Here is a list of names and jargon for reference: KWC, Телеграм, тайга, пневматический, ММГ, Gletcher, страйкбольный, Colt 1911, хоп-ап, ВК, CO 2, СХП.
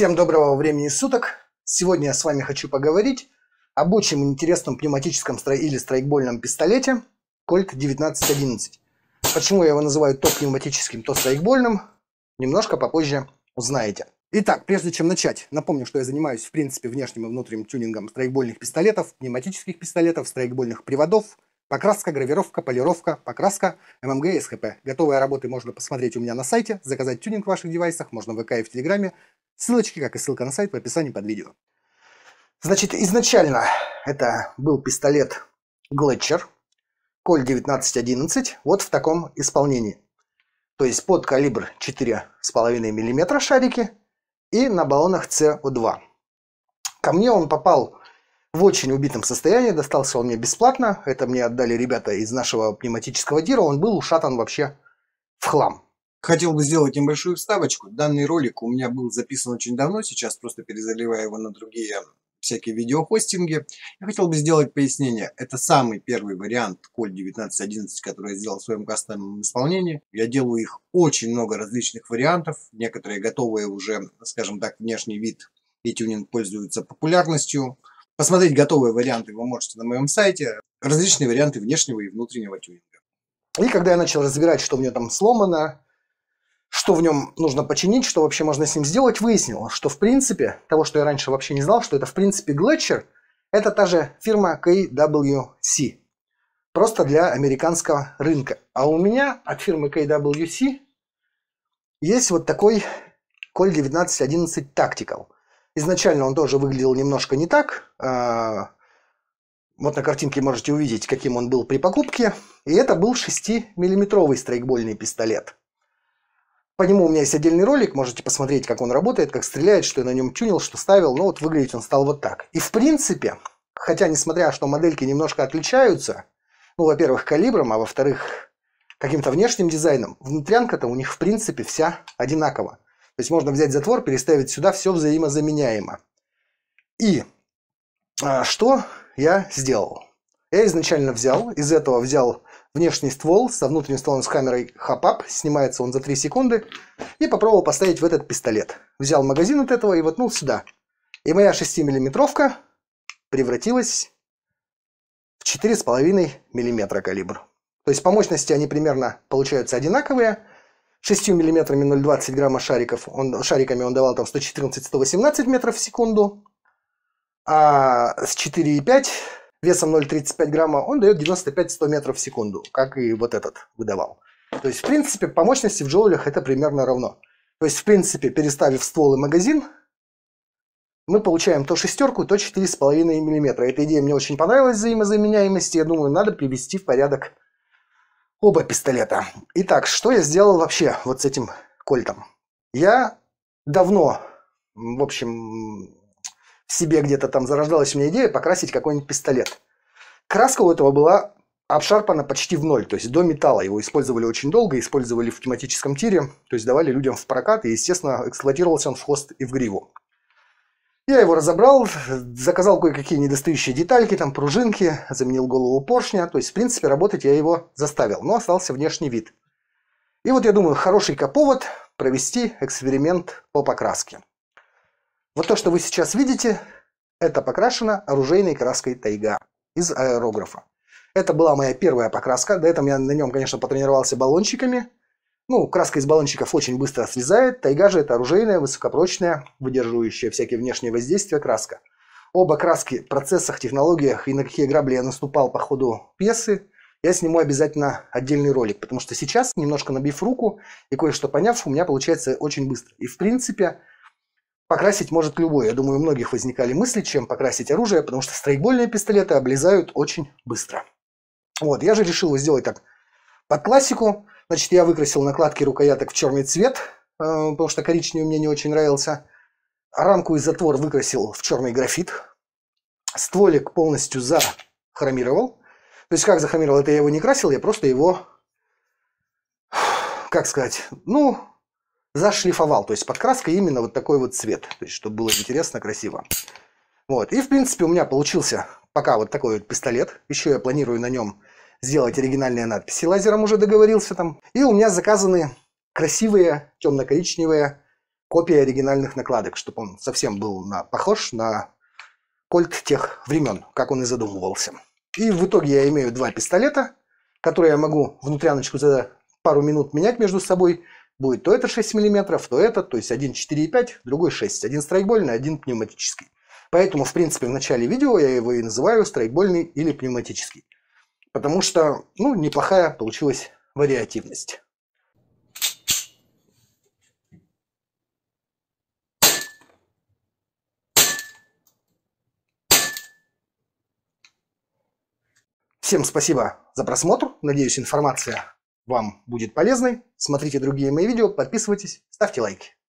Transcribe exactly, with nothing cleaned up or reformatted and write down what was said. Всем доброго времени суток. Сегодня я с вами хочу поговорить об очень интересном пневматическом или страйкбольном пистолете Colt девятнадцать одиннадцать. Почему я его называю то пневматическим, то страйкбольным, немножко попозже узнаете. Итак, прежде чем начать, напомню, что я занимаюсь в принципе внешним и внутренним тюнингом страйкбольных пистолетов, пневматических пистолетов, страйкбольных приводов. Покраска, гравировка, полировка, покраска, ММГ и СХП. Готовые работы можно посмотреть у меня на сайте, заказать тюнинг в ваших девайсах, можно в ВК и в Телеграме. Ссылочки, как и ссылка на сайт, в описании под видео. Значит, изначально это был пистолет Gletcher Colt девятнадцать одиннадцать, вот в таком исполнении. То есть под калибр четыре с половиной миллиметра шарики и на баллонах СО2. Ко мне он попал в очень убитом состоянии, достался он мне бесплатно. Это мне отдали ребята из нашего пневматического дира. Он был ушатан вообще в хлам. Хотел бы сделать небольшую вставочку. Данный ролик у меня был записан очень давно. Сейчас просто перезаливаю его на другие всякие видеохостинги. Я хотел бы сделать пояснение. Это самый первый вариант Colt девятнадцать одиннадцать, который я сделал в своем кастомном исполнении. Я делаю их очень много различных вариантов. Некоторые готовые уже, скажем так, внешний вид и тюнинг пользуются популярностью. Посмотреть готовые варианты вы можете на моем сайте. Различные варианты внешнего и внутреннего тюнинга. И когда я начал разбирать, что в нем там сломано, что в нем нужно починить, что вообще можно с ним сделать, выяснилось, что в принципе, того, что я раньше вообще не знал, что это в принципе Gletcher, это та же фирма кей дабл ю си. Просто для американского рынка. А у меня от фирмы кей дабл ю си есть вот такой Colt девятнадцать одиннадцать Tactical. Изначально он тоже выглядел немножко не так. Вот на картинке можете увидеть, каким он был при покупке. И это был шестимиллиметровый страйкбольный пистолет. По нему у меня есть отдельный ролик. Можете посмотреть, как он работает, как стреляет, что я на нем тюнил, что ставил. Но вот выглядеть он стал вот так. И в принципе, хотя несмотря, что модельки немножко отличаются, ну, во-первых, калибром, а во-вторых, каким-то внешним дизайном, внутрянка-то у них в принципе вся одинакова. То есть можно взять затвор, переставить сюда, все взаимозаменяемо. И а, что я сделал? Я изначально взял, из этого взял внешний ствол со внутренним стволом с камерой хоп-ап, снимается он за три секунды, и попробовал поставить в этот пистолет. Взял магазин от этого и воткнул сюда. И моя шестимиллиметровка превратилась в четыре с половиной миллиметра калибр. То есть по мощности они примерно получаются одинаковые. шестью миллиметрами ноль целых двадцать сотых грамма шариков, он, шариками он давал там сто четырнадцать — сто восемнадцать метров в секунду, а с четыре и пять весом ноль целых тридцать пять сотых грамма он дает девяносто пять — сто метров в секунду, как и вот этот выдавал. То есть в принципе по мощности в джоулях это примерно равно. То есть в принципе переставив ствол и магазин, мы получаем то шестерку, то четыре с половиной миллиметра. Эта идея мне очень понравилась, взаимозаменяемость, я думаю, надо привести в порядок оба пистолета. Итак, что я сделал вообще вот с этим Кольтом? Я давно, в общем, в себе где-то там зарождалась у меня идея покрасить какой-нибудь пистолет. Краска у этого была обшарпана почти в ноль, то есть до металла. Его использовали очень долго, использовали в тематическом тире, то есть давали людям в прокат, и, естественно, эксплуатировался он в хвост и в гриву. Я его разобрал, заказал кое-какие недостающие детальки, там пружинки, заменил голову поршня. То есть, в принципе, работать я его заставил, но остался внешний вид. И вот я думаю, хороший-ка повод провести эксперимент по покраске. Вот то, что вы сейчас видите, это покрашено оружейной краской «Тайга» из аэрографа. Это была моя первая покраска. До этого я на нем, конечно, потренировался баллончиками. Ну, краска из баллончиков очень быстро слезает. Тайга же это оружейная, высокопрочная, выдерживающая всякие внешние воздействия краска. Оба краски в процессах, технологиях и на какие грабли я наступал по ходу пьесы, я сниму обязательно отдельный ролик. Потому что сейчас, немножко набив руку и кое-что поняв, у меня получается очень быстро. И в принципе, покрасить может любой. Я думаю, у многих возникали мысли, чем покрасить оружие, потому что страйкбольные пистолеты облезают очень быстро. Вот, я же решил сделать так под классику. Значит, я выкрасил накладки рукояток в черный цвет, потому что коричневый мне не очень нравился. Рамку и затвор выкрасил в черный графит. Стволик полностью захромировал. То есть, как захромировал, это я его не красил, я просто его, как сказать, ну, зашлифовал. То есть, под краской именно вот такой вот цвет, то есть, чтобы было интересно, красиво. Вот. И, в принципе, у меня получился пока вот такой вот пистолет. Еще я планирую на нем сделать оригинальные надписи. Лазером уже договорился там. И у меня заказаны красивые темно-коричневые копии оригинальных накладок, чтобы он совсем был на, похож на Кольт тех времен, как он и задумывался. И в итоге я имею два пистолета, которые я могу внутряночку за пару минут менять между собой. Будет то это шесть миллиметров, то это, то есть один четыре и пять, другой шесть. Один страйкбольный, один пневматический. Поэтому, в принципе, в начале видео я его и называю страйкбольный или пневматический. Потому что, ну, неплохая получилась вариативность. Всем спасибо за просмотр. Надеюсь, информация вам будет полезной. Смотрите другие мои видео, подписывайтесь, ставьте лайки.